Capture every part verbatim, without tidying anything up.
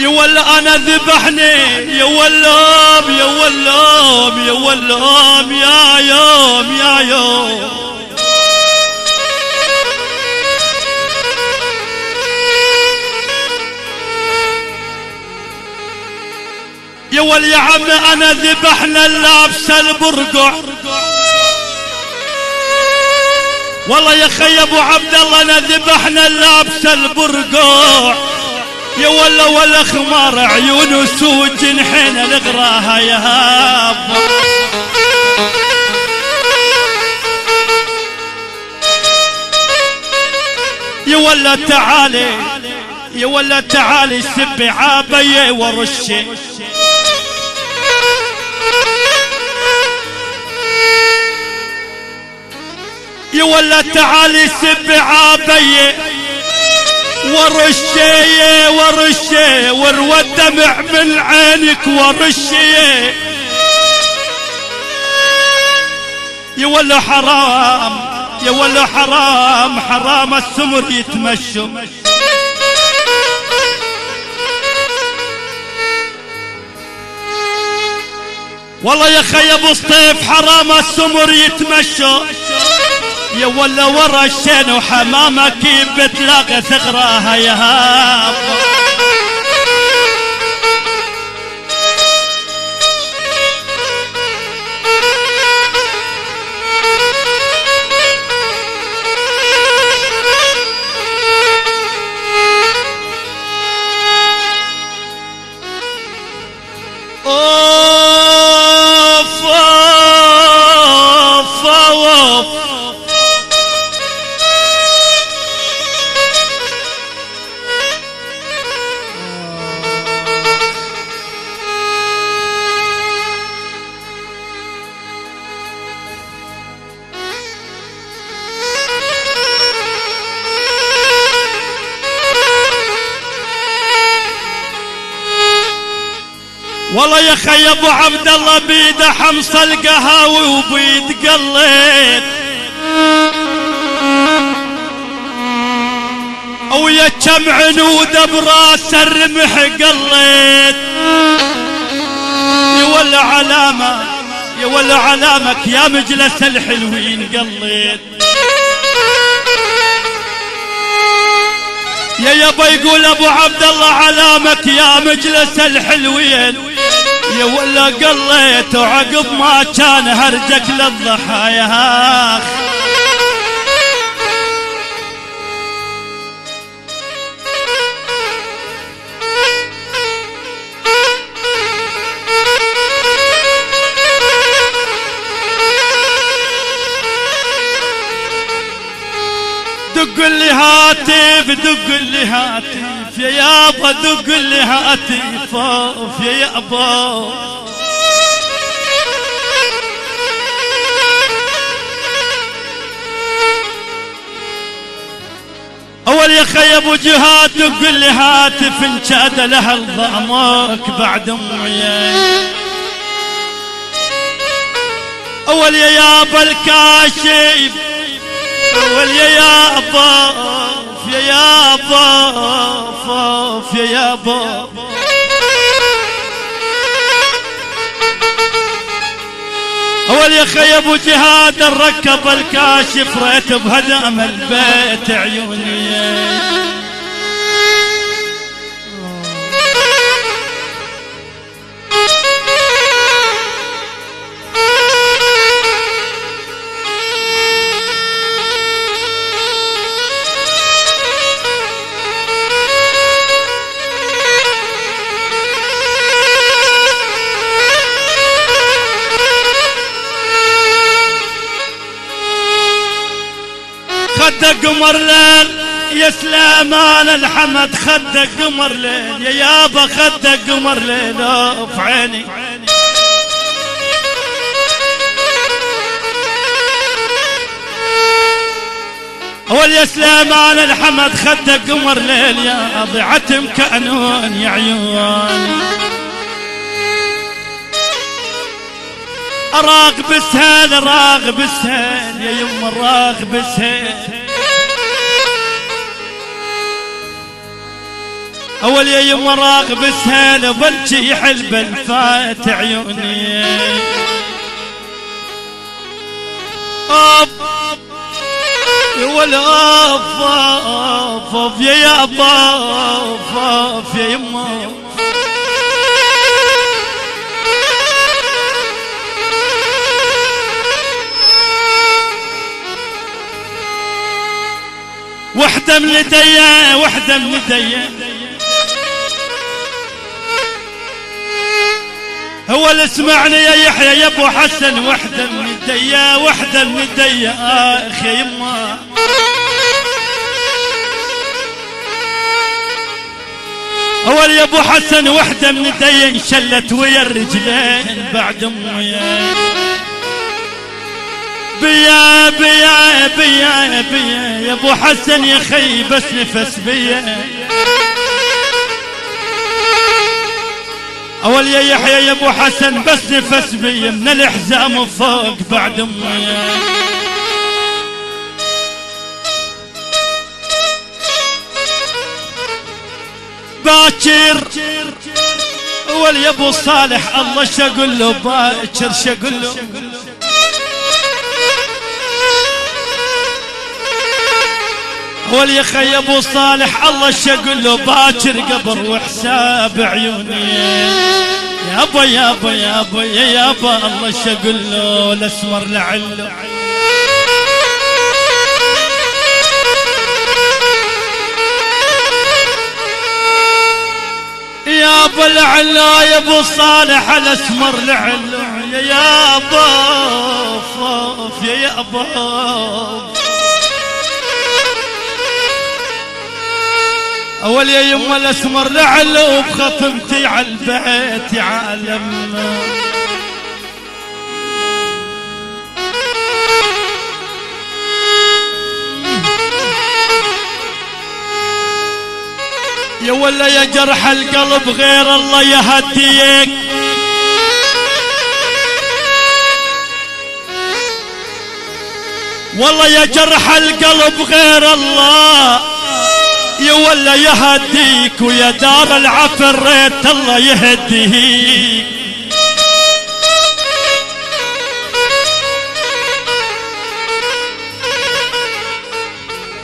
يا ولا انا ذبحني يا ولام يا ولام يا ولام يا يوم يا يوم يا ول يا عم انا ذبحنا اللابسه البرقع. والله يا خي ابو عبد الله انا ذبحنا اللابسه البرقع يا ولا ولا خمار عيون وسود جنحنا لغراها يا هاب يا ولا تعالي يا ولا تعالي سبي عابيه ورشي يا ولا تعالي سبي عابيه ورشيه ورشيه وروى الدمع من عينك ورشيه يا ولا حرام يا ولا حرام حرام السمر يتمشوا والله يا خي ابو سطيف حرام السمر يتمشوا يا ولا ورا الشين وحمامك بتلاقي ثغراها يا هاب والله يا خي ابو عبد الله بيد حمص القهاوي وبيد قليت ويا كم عنوده براس الرمح قليت يا ولا علامه يا ولا علامك يا مجلس الحلوين قليت يا يابا يقول ابو عبد الله علامك يا مجلس الحلوين يا ولا قليت وعقب ما كان هرجك للضحايا هاخ دق لي هاتف دق لي هاتف يا يابا دق لي هاتف يا يابا اول يا خي ابو جهاد دق لي هاتف ان شاد لها ضامك بعد امي اول يا يابا الكاشف اول يا يابا يا يابا فاف يا يابا اول يا خي ابو جهاد الركب الكاشف ريت بهدم البيت عيوني خدك قمر ليل يا سليمان الحمد خدك قمر ليل يا يابا خدك قمر ليل في عيني اول يا سليمان الحمد خدك قمر ليل يا ضيعة مكانون يا عيوني راغب السهل راغب السهل يا يما راغب السهل اول يا مراقب السهل ظلتي حلبا فات عيوني اب ولا اب يا يا اب يا يما وحده من يديا وحده من يديا هو اللي سمعني يا يحيى يا ابو حسن وحده من يديا وحده من يديا اخ يا يما هو يا ابو حسن وحده من يديا انشلت ويا الرجلين بعد امي بيا بيا بيا بيا يا ابو حسن يا خي بس نفس بيا اول يا يحيى يا ابو حسن بس نفس بيا من الحزام فوق بعد امي باكر اول يا ابو صالح الله شقول له باكر شقول له قول يا خي ابو صالح الله شقول له باكر قبر وحساب عيوني يابا يابا يابا يابا الله شقول له الاسمر لعله يابا لعله يا ابو صالح الاسمر لعله يا يابا صوف يا يابا اول يا يما الاسمر لعله بخطمتي على البيت عالمنا يا ولا يا جرح القلب غير الله يهديك والله يا جرح القلب غير الله يا ولا يهديك ويا دار العفر ريت الله يهديك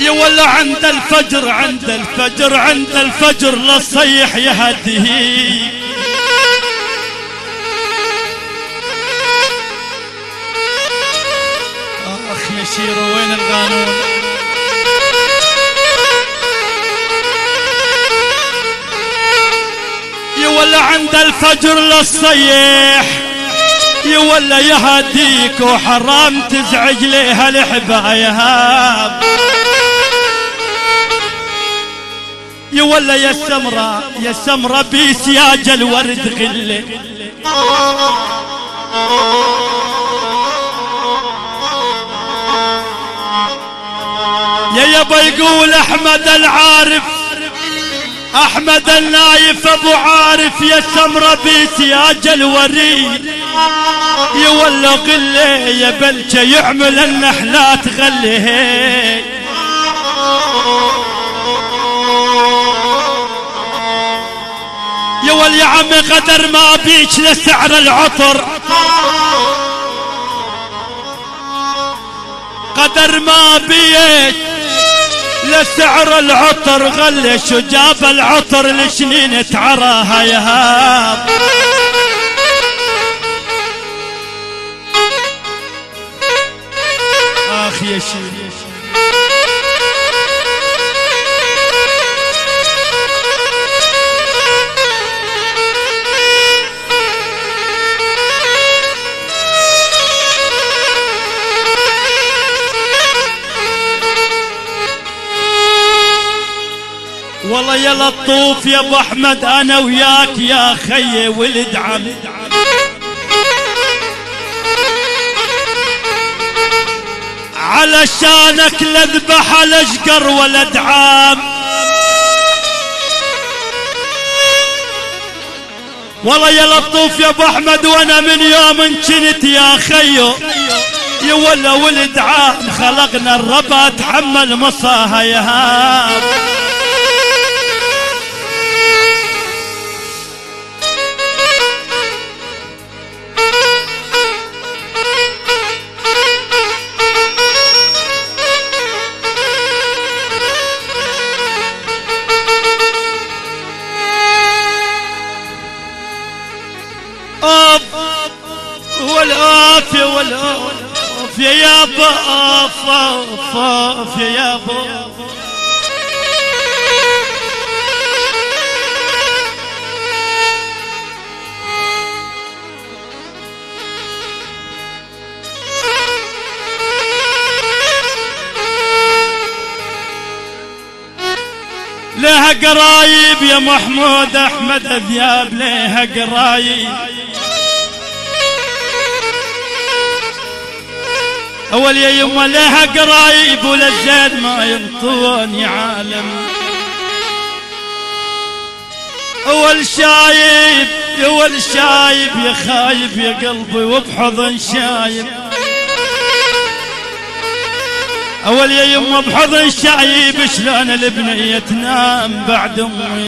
يا ولا عند الفجر عند الفجر عند الفجر لا تصيح يهديك اخ يا شيرو وين القانون ولا عند الفجر للصيح يا ولا يهديك وحرام تزعج ليها الحبايهاب يا ولا يا السمره يا السمره بسياج الورد غله يا يابا يقول احمد العارف احمد النايف ابو عارف يا السمره بسياج الوريد يا ولا غله يا بلجه يعمل النحلات غله يا ول يا عمي قدر ما بيك لسعر العطر قدر ما بيك لسعر العطر غلي شجاب العطر لسنين تعراها يهاب اخ يا شيخ والله يا لطوف يا ابو احمد انا وياك يا خي ولد عم علشانك لذبح على شقر ولد عام والله يا لطوف يا ابو احمد وانا من يوم كنت يا خيو يا ولا ولد عام خلقنا الربا تحمل مصاها يهاب طاف يا طاف يا ابو لها قرايب يا محمود احمد الذياب لها قرايب اول يا يما لها قرايب وللزين ما ينطون يا عالم اول شايب اول شايب يا خايب يا قلبي وبحضن شايب اول يا يما بحضن شايب شلون البنيه تنام بعد امي.